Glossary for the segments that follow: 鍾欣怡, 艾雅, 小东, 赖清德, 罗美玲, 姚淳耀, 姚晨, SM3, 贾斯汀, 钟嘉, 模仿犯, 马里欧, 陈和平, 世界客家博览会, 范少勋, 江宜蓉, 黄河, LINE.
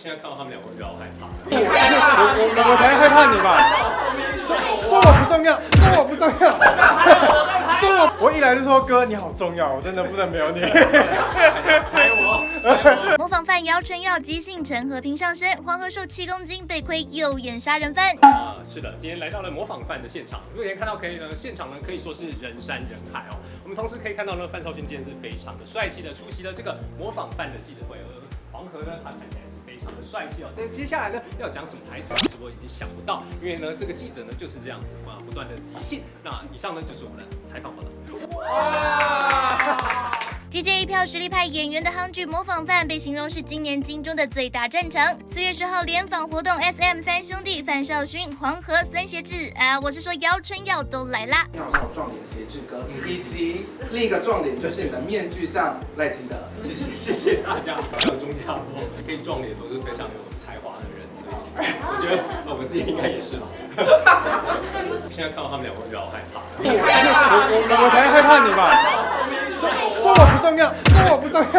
现在看到他们两个，比较害怕。我才害怕你吧？说我不重要，说我不重要，说我一来就说哥你好重要，我真的不能没有你。拍我！模仿犯姚晨耀急性成和平上身，黄河瘦7公斤被亏右眼杀人犯。啊，是的，今天来到了模仿犯的现场，目前看到可以呢，现场呢可以说是人山人海哦。我们同时可以看到呢，范少君今天是非常的帅气的出席了这个模仿犯的记者会，而黄河呢，他看起来。 非常的帅气哦，但接下来呢要讲什么台词，主播已经想不到，因为呢这个记者呢就是这样子啊，不断的提醒。那以上呢就是我们的采访报道。集结一票实力派演员的夯剧《模仿犯》被形容是今年金钟的最大战场。4月10号联访活动 ，SM3兄弟范少勋、黄河、三协志，我是说姚春耀都来啦。你好，我撞脸协志哥，以及另一个撞脸就是你的面具上赖清德。谢谢大家。还有钟嘉说可以撞脸都是非常有才华的人，所以我觉得我自己应该也是吧。现在看到他们两个比较害怕。我才害怕你吧。 说我不重要，说我不重要，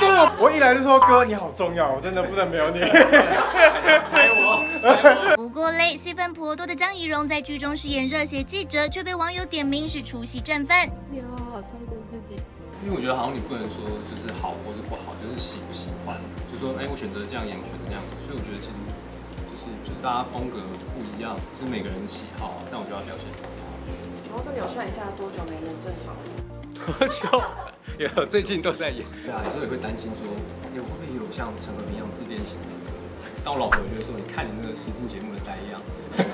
说我一来就说哥你好重要，我真的不能没有你。不过嘞，戏份颇多的江宜蓉在剧中饰演热血记者，却被网友点名是出席战犯。你要好好照顾自己，因为我觉得好像你不能说就是好或者不好，就是喜不喜欢，就说哎我选择这样演，我选择那样，所以我觉得其实就是大家风格不一样，就是每个人喜好，但我觉得要了解。然后跟你有算一下多久没演正常？ 多久？有最近都在演。对啊，有时候也会担心说，哎，我会不会有像陈和平一样自恋型的？到老婆就说，你看你那个实境节目的呆样。我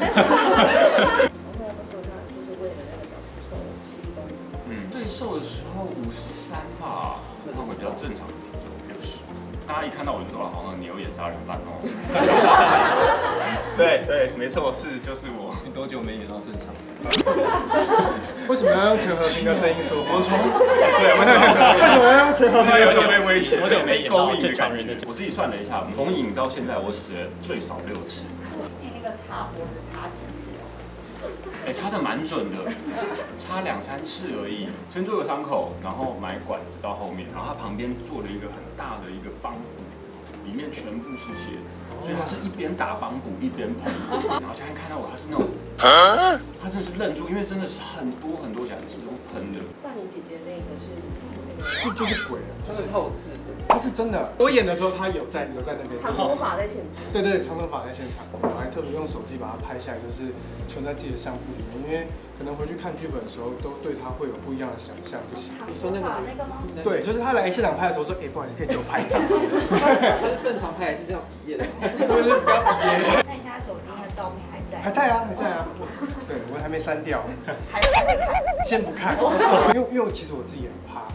后来都说他就是为了那个角色瘦了7公斤。嗯，最瘦的时候53吧，那我比较正常的体重60。大家一看到我就说啊，好像牛眼杀人犯哦。对对，没错，就是我。你多久没演到正常？ 为什么要用陈和平的声音说？我从对，为什么要用陈和平的声音？被威胁，有被勾引的感觉。我自己算了一下，从影到现在，我死了最少6次。你那个擦脖子擦几次？哎，擦的蛮准的，擦2、3次而已。先做个伤口，然后买管子到后面，然后它旁边做了一个很大的一个帮补，里面全部是血，所以它是一边打帮补一边喷。然后现在看到我，它是那种。 他真的是愣住，因为真的是很多假一直喷的。那你姐姐那个是就是鬼了，就是后置的。他是真的，我演的时候他有在那边。长头发在现场。对对，长头发在现场，我还特别用手机把它拍下来，就是存在自己的相簿里面，因为可能回去看剧本的时候，都对他会有不一样的想象。你说那个吗？对，就是他来现场拍的时候说，哎，不好意思，可以给我拍一张。他是正常拍还是这样比耶的？对，就是比较比耶。看一下手机的照片。 还在啊，对我还没删掉，先不看，因为其实我自己也很怕。